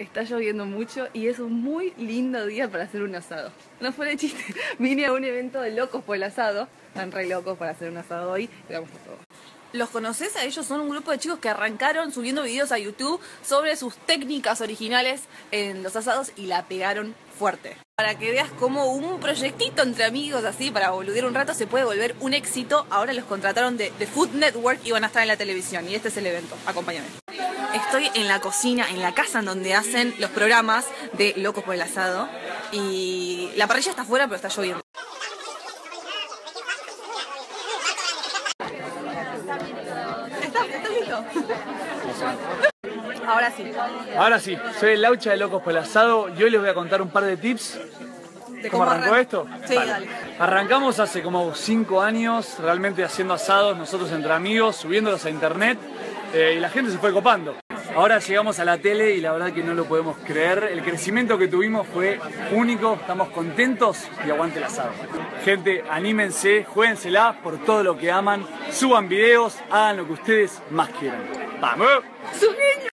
está lloviendo mucho y es un muy lindo día para hacer un asado. No fue de chiste, vine a un evento de locos por el asado. Están re locos para hacer un asado hoy, esperamos todo. ¿Los conoces a ellos? Son un grupo de chicos que arrancaron subiendo videos a YouTube sobre sus técnicas originales en los asados y la pegaron fuerte. Para que veas cómo un proyectito entre amigos así para boludear un rato se puede volver un éxito. Ahora los contrataron de Food Network y van a estar en la televisión. Y este es el evento. Acompáñame. Estoy en la cocina, en la casa en donde hacen los programas de Locos por el Asado. Y la parrilla está afuera pero está lloviendo. Ahora sí. Ahora sí, soy el Laucha de Locos por el Asado y hoy les voy a contar un par de tips. ¿Cómo arrancó esto? Sí, vale. Dale. Arrancamos hace como 5 años realmente haciendo asados nosotros entre amigos, subiéndolos a internet y la gente se fue copando. Ahora llegamos a la tele y la verdad que no lo podemos creer. El crecimiento que tuvimos fue único, estamos contentos y aguante el asado. Gente, anímense, juéguensela por todo lo que aman, suban videos, hagan lo que ustedes más quieran. ¡Vamos! ¡Su genio!